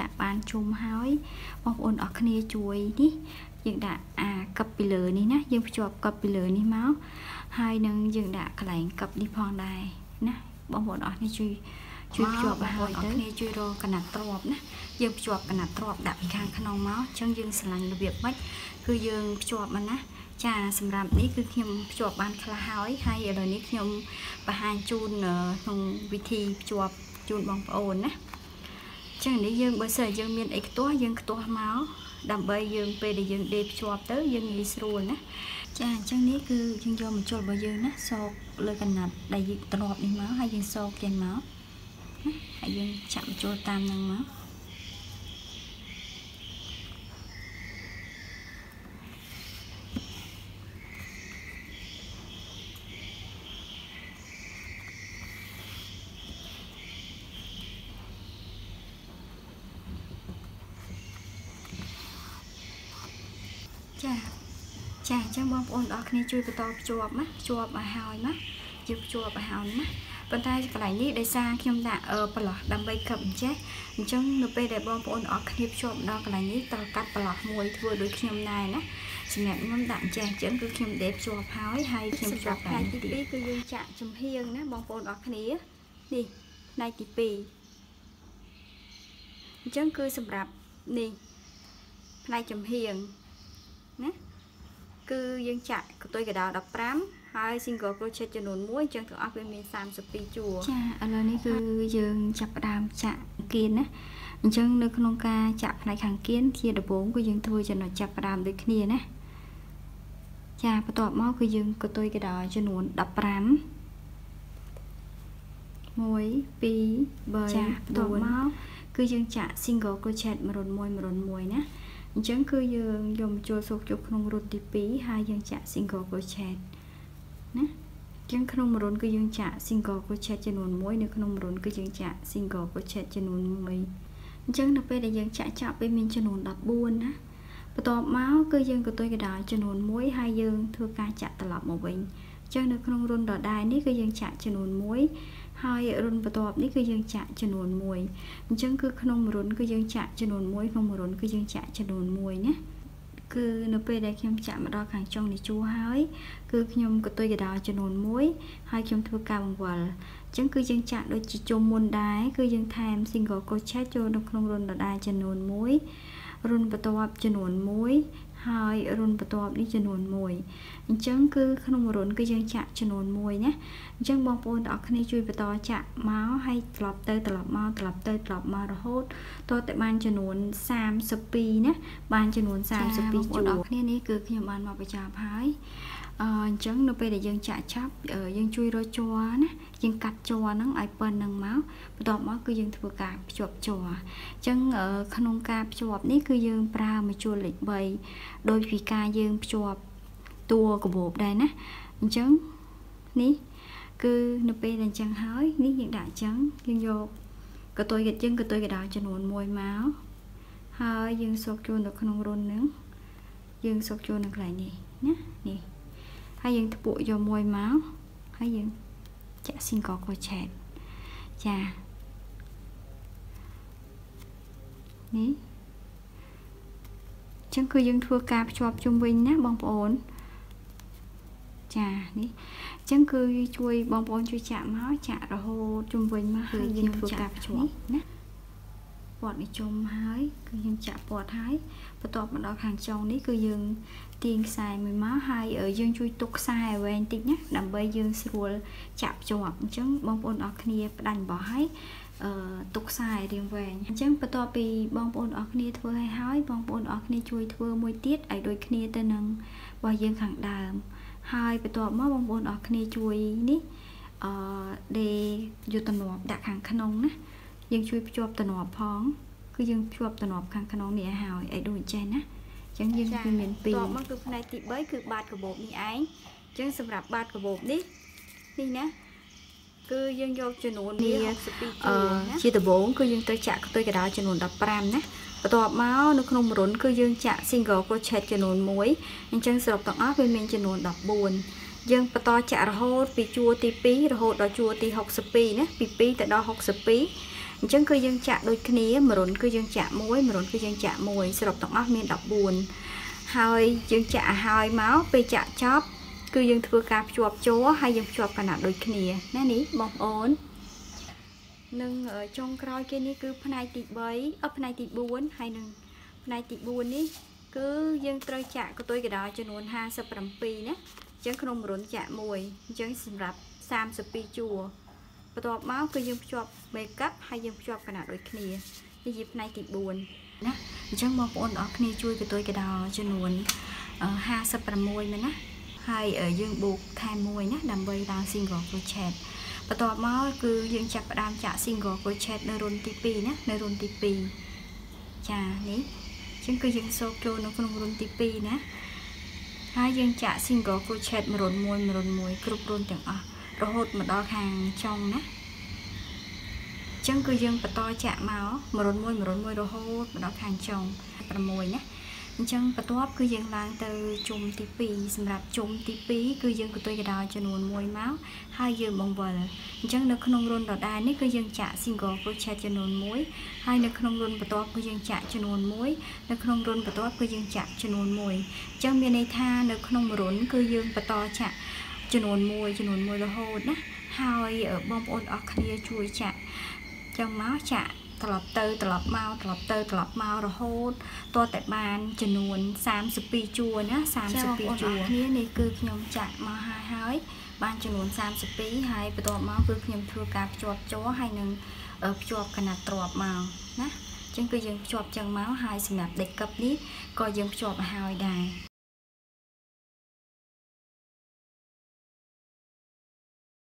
chạm bàn chùm hói bọc ồn ở kia chuối đi dừng đã cặp bì lửa này nè dừng chụp cặp bì lửa này máu hai nâng dừng đã cái lạnh cặp đi phong đài nè bọc ồn ở kia chuối chuối chụp và hỏi tới kia chuối rồi cả nạt trộm nè dừng chụp cả nạt trộm đã bị khang khăn nòng máu chân dừng sờ lạnh được việc bách cứ dừng chụp mà nè cha sầm rạp đấy cứ khiêm chụp bàn khla hói hay ở đời đấy khiêm và hai chun ở phòng vị thi chụp chun bọc ồn nè chẳng để dương bữa giờ dương miền ấy to dương to máu đầm bay dương về để dương đẹp chọc tới dương đi xuôi nè chàng chẳng đấy cứ dương cho một chồi bao dương nè sọc lời cần nạt đại dương tọt đi máu hay dương sọc chèn máu hay dương chạm chồi tam năng máu chà chẳng bom ôn ở kia chui to chua bà hào má chụp chua bà hào má bàn tay cái này đi đây xa khiêm đã bà lọt đâm bay cầm chết trong nụp để bom ôn ở kia chua đó cái này tao cắt bà lọt môi vừa đối khiêm này nè chị mẹ ngâm đạn chàng chẳng cứ khiêm đẹp chua hói hay khiêm chua này đi cứ dương chạm chùm hiên nè bom ôn ở kia đi này thì pì chẳng cứ sầm rạp đi này chùm hiên nè cứ dân chạy của tôi cái đó đọc rám hai single crochet cho nón muối chân thử áp lên sam sập pi chùa cha là này cứ dân chặt đàm chặt kiến á chân được không ca chặt lại hàng kiến kia được bốn của dân thôi cho nó chặt đàm được kia nè cha và tọt máu của dân của tôi cái đó cho nón đọc rám muối pi bơi tọt máu cứ dân chạy single crochet mà đồn muối nhá chẳng cứ dương dùng chua sốt chụp không rút tí phí hai dương chạ single crochet nè chẳng không rốn cứ dương chạ single crochet trên nguồn muối nếu không rốn cứ dương chạ single crochet trên nguồn muối chẳng được về để dương chạ chạm bên mình trên nguồn đập buồn á và tọt máu cứ dương của tôi cái đó trên nguồn muối hai dương thưa ca chạ tạt lọt một bình chẳng được không rốn đỏ đai nếu cứ dương chạ trên nguồn muối hai rốn và tọt nếu cứ dương chạ trên nguồn muối chẳng cứ không rốn cứ dương chạ trên nguồn muối không rốn cứ dương chạ trên nguồn muối nhé cứ nộp về đây khiêm chạm mà đo hàng trong để chua hói cứ nhom của tôi cái đó trên nguồn muối hai khiêm thưa ca bằng vợ chẳng cứ dương chạ đôi chỉ chôm môn đái cứ dương tham single crochet cho nó không rốn đỏ đai trên nguồn muối rốn và tọt trên nguồn muối hai rốn và tọt đi trên nguồn muối chẳng cứ không rốn cứ dương chạ trên nguồn muối nhé chẳng bom phun đó khi chui vào to chạm máu hay lọp tơi lọp mau rồi hốt tôi tại ban cho nón sam spi nhé ban cho nón sam spi chỗ đó khi này cứ khi ban mà phải chạm hái chẳng nó về để dân chạm chắp ở dân chui rồi chua nhé dân cắt chua nắng ai bần nắng máu đó máu cứ dân thua cả chuột chùa chẳng ở khăn ca chuột này cứ dân pra mà chua lịch bầy đôi vì ca dân chuột tua của bộ đây nhé chẳng ní cứ nộp về đàn trắng hói ní những đại trắng dương vô cái tôi gạch chân cái tôi cái đó cho nụn môi máu hơi dương sọc chuồn được không rôn nữa dương sọc chuồn được lại nè nhá nè hai dương thập bụi cho môi máu hai dương chả xin có cô chẹt chà nè chẳng cứ dương thua cạp chọp chung bình nhá bóng ổn chà nè chẳng cứ chui bong bóng chui chạm máu chạ rồi hô chung quanh mà hơi dân vừa cạp chuột nè bọt đi chung hái cứ dân chạm bọt hái và tọt mà đọc hàng trong đấy cứ dân tiền xài mười máu hai ở dân chui tục xài về anh tích nhé đầm bây dân xua chạm chuột chẳng bong bóng ở kia đành bỏ hái tục xài riêng về chẳng và tọt bị bong bóng ở kia thưa hay hái bong bóng ở kia chui thưa môi tiết ấy đôi kia tên nâng và dân khẳng đàm hai bị tọt máu bong bồn ở kia chui ní để vô tận nộp đặt hàng khăn ông nè dân chui chụp tận nộp phong cứ dân chụp tận nộp hàng khăn ông này hào ấy đuổi chen á chẳng dân chui miền pì tọt máu cứ này thì bấy cứ bạt của bộ này ấy chẳng sầm rạp bạt của bộ đi đi nè cứ dân vô cho nổ đi chia từ bốn cứ dân tới chạ tôi cái đó cho nổ đập pram nè tọt máu nó không rốn cứ dương chạ single crochet cho nón muối nhưng chân sọc tặng áp bên mình cho nón đọc buồn dân bà to chả hốt vì chua tí phí hốt đó chua tí học sập phí nhé phí tại đó học sập phí chẳng cứ dân chạ đôi khí mà rốn cứ dân chạ mối mà rốn cứ dân chạ mối sẽ đọc tổng óc miền đọc buồn hơi dân chạ hơi máu về chạ chóp cứ dân thưa cạp chuộc chúa hay dân chuộc cả đôi khí nè ní bóng ổn nâng ở trong coi kia ní cứ phần này tị bấy ấp này tị buồn hay nâng này tị buồn ní cứ dân trời chạ của tôi cái đó cho nuôn ha sập rầm phì nhé chẳng không rốn chạ mùi chẳng rạp sam sập phì chùa và tọa máu cứ dùng cho make up hay dùng cho cả đôi kia thì dịp này thì buồn nè chẳng mong ôn đó kia chui cái tôi cái đò cho nuồn ha sập làm môi mình á hay ở dương buộc thay môi nhé làm bây đào single crochet và tọa máu cứ dương chặt và đam chặt single crochet neuron tp nhé neuron tp chà đấy chẳng cứ dương sâu cho nó không neuron tp nhé hai dương chặt single crochet mà rốn môi group rốn chẳng à hốt mà đo hàng trong nát chân cư dương và to chạm máu mà rốn môi đồ hốt mà đo hàng trong và môi nhé chân và tốt cư dương lang từ chung tí phí xâm rạp chung tí phí cư dương của tôi cái đo cho nguồn môi máu hai dương bông vờ chân nó không rôn đọt đai nếu cư dương chạ single crochet cho nguồn mối hai nó không rôn và tốt cư dương chạ cho nguồn mối nó không rôn và tốt cư dương chạ cho nguồn môi chân bên này tha nó không rốn cư dương và to chạ cho nôn môi là hôn á hai ở bông ôn ở kia chui chạ trong máu chạ tập mau rồi hôn to tại bàn cho nôn sam spi chua nhá sam spi chua kia này cứ nhom chạ mà hai hói ban cho nôn sam spi hai và to máu cứ nhom thua cạp chuột chó hai nâng ở chuột cả nạt tập màu nhá chân cứ dân chuột chân máu hai xem đẹp đẹp cặp nít coi dân chuột hai đài